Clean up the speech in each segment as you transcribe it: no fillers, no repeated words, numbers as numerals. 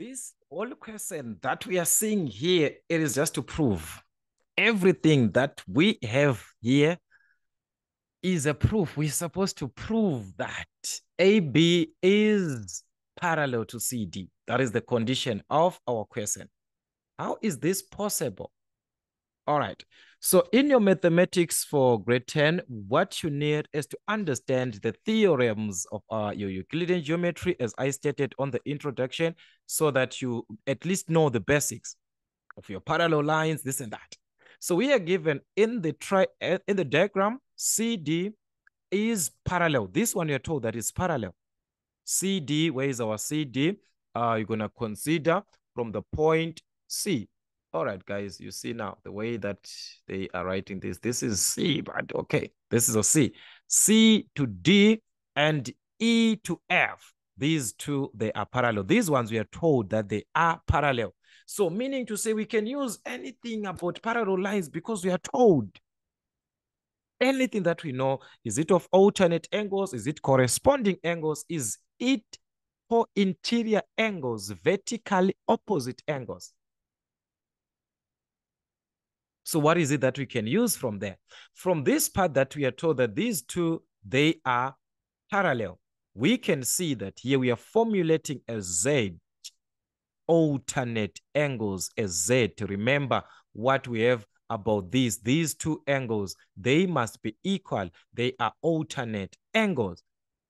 This whole question that we are seeing here, it is just to prove everything that we have here is a proof. We're supposed to prove that AB is parallel to CD. That is the condition of our question. How is this possible? All right. So in your mathematics for grade 10, what you need is to understand the theorems of your Euclidean geometry, as I stated on the introduction, so that you at least know the basics of your parallel lines, this and that. So we are given in the diagram, CD is parallel. This one you're told that is parallel. CD, where is our CD? You're going to consider from the point C. All right, guys, you see now the way that they are writing this. This is C, but okay, this is a C. C to D and E to F. These two, they are parallel. These ones, we are told that they are parallel. So meaning to say we can use anything about parallel lines because we are told anything that we know. Is it of alternate angles? Is it corresponding angles? Is it for interior angles, vertically opposite angles? So what is it that we can use from there? From this part that we are told that these two, they are parallel. We can see that here we are formulating a Z, alternate angles, a Z. To remember what we have about these two angles, they must be equal. They are alternate angles.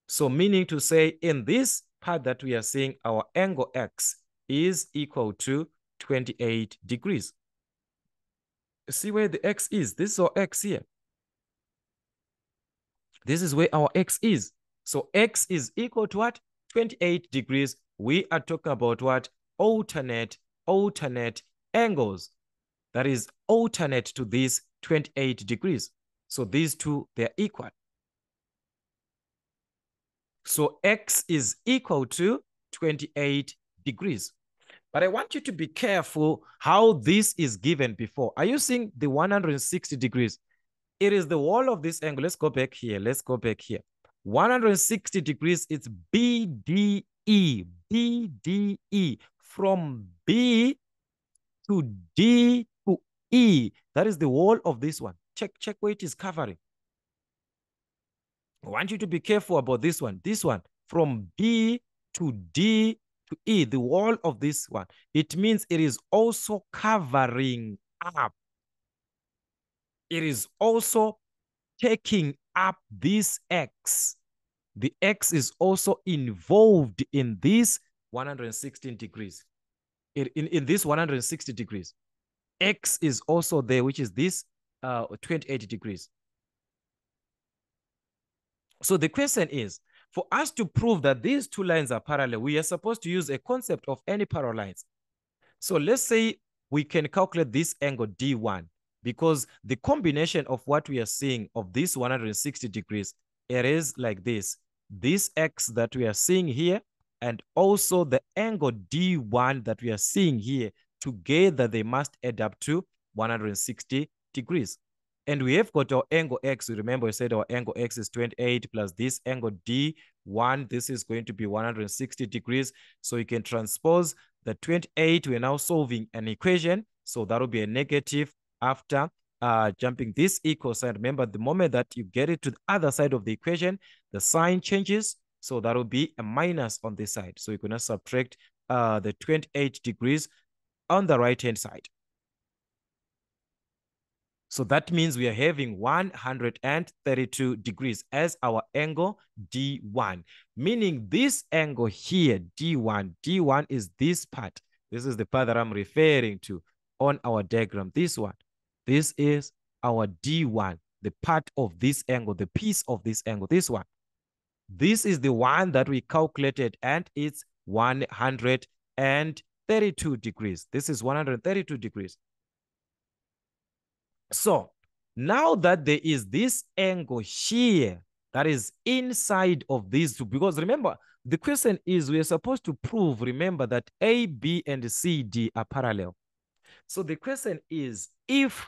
So meaning to say in this part that we are seeing, our angle X is equal to 28 degrees. See where the X is. This is our X here. This is where our X is. So X is equal to what? 28 degrees. We are talking about what? Alternate angles. That is alternate to these 28 degrees. So these two, they are equal. So X is equal to 28 degrees. But I want you to be careful how this is given before. Are you seeing the 160 degrees? It is the wall of this angle. Let's go back here. 160 degrees, it's BDE. BDE. From B to D to E. That is the wall of this one. Check where it is covering. I want you to be careful about this one. This one, from B to D to E, the wall of this one. It means it is also covering up. It is also taking up this X. The X is also involved in this 116 degrees. In this 160 degrees. X is also there, which is this 28 degrees. So the question is, for us to prove that these two lines are parallel, we are supposed to use a concept of any parallel lines. So let's say we can calculate this angle D1 because the combination of what we are seeing of this 160 degrees, it is like this. This X that we are seeing here and also the angle D1 that we are seeing here, together they must add up to 160 degrees. And we have got our angle X. You remember I said our angle X is 28 plus this angle D1. This is going to be 160 degrees. So you can transpose the 28. We're now solving an equation. So that will be a negative after jumping this equal sign. Remember, the moment that you get it to the other side of the equation, the sign changes. So that will be a minus on this side. So you're going to subtract the 28 degrees on the right-hand side. So that means we are having 132 degrees as our angle D1, meaning this angle here, D1. D1 is this part. This is the part that I'm referring to on our diagram, this one. This is our D1, the part of this angle, the piece of this angle, this one. This is the one that we calculated and it's 132 degrees. This is 132 degrees. So now that there is this angle here that is inside of these two, because remember, the question is we are supposed to prove, remember, that A, B, and C, D are parallel. So the question is, if,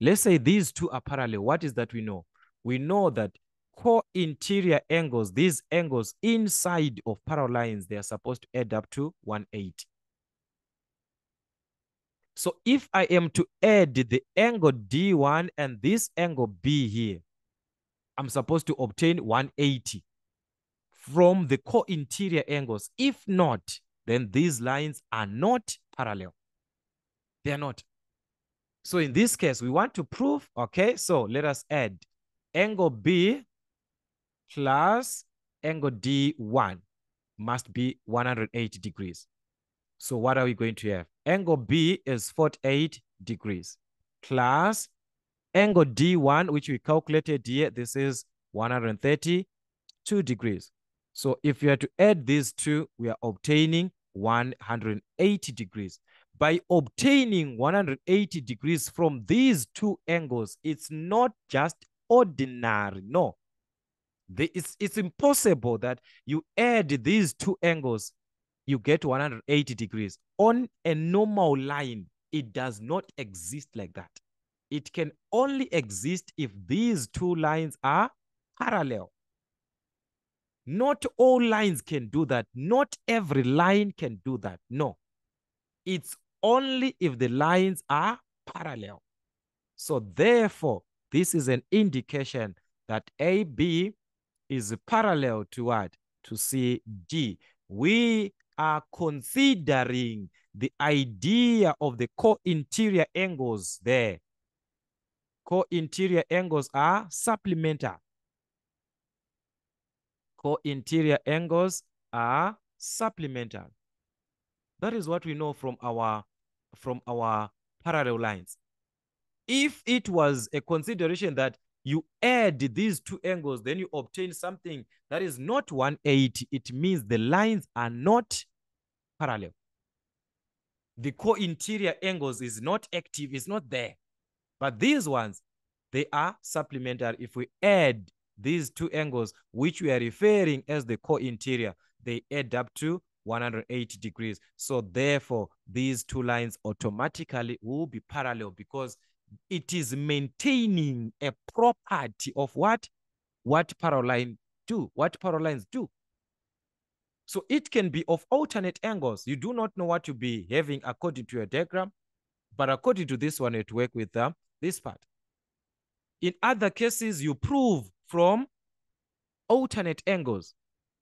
let's say these two are parallel, what is that we know? We know that co-interior angles, these angles inside of parallel lines, they are supposed to add up to 180. So if I am to add the angle D1 and this angle B here, I'm supposed to obtain 180 from the co-interior angles. If not, then these lines are not parallel. They are not. So in this case, we want to prove, okay, so let us add angle B plus angle D1 must be 180 degrees. So what are we going to have? Angle B is 48 degrees plus angle D1, which we calculated here, this is 132 degrees. So if you are to add these two, we are obtaining 180 degrees. By obtaining 180 degrees from these two angles, it's not just ordinary, no. It's impossible that you add these two angles, you get 180 degrees. On a normal line, it does not exist like that. It can only exist if these two lines are parallel. Not all lines can do that. Not every line can do that. No. It's only if the lines are parallel. So therefore, this is an indication that AB is parallel to what? To CD. We are considering the idea of the co-interior angles there. Co-interior angles are supplemental. Co-interior angles are supplemental. That is what we know from our parallel lines. If it was a consideration that you add these two angles, then you obtain something that is not 180, it means the lines are not parallel. The co-interior angles is not active, it's not there. But these ones, they are supplementary. If we add these two angles, which we are referring as the co-interior, they add up to 180 degrees. So therefore, these two lines automatically will be parallel because it is maintaining a property of what? What parallel line do? What parallel lines do? So it can be of alternate angles. You do not know what you'll be having according to your diagram, but according to this one, it works with this part. In other cases, you prove from alternate angles.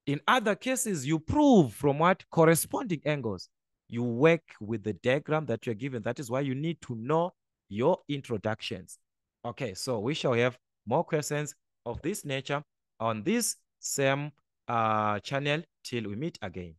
In other cases, you prove from what? Corresponding angles. You work with the diagram that you're given. That is why you need to know your introductions. Okay, so we shall have more questions of this nature on this same channel till we meet again.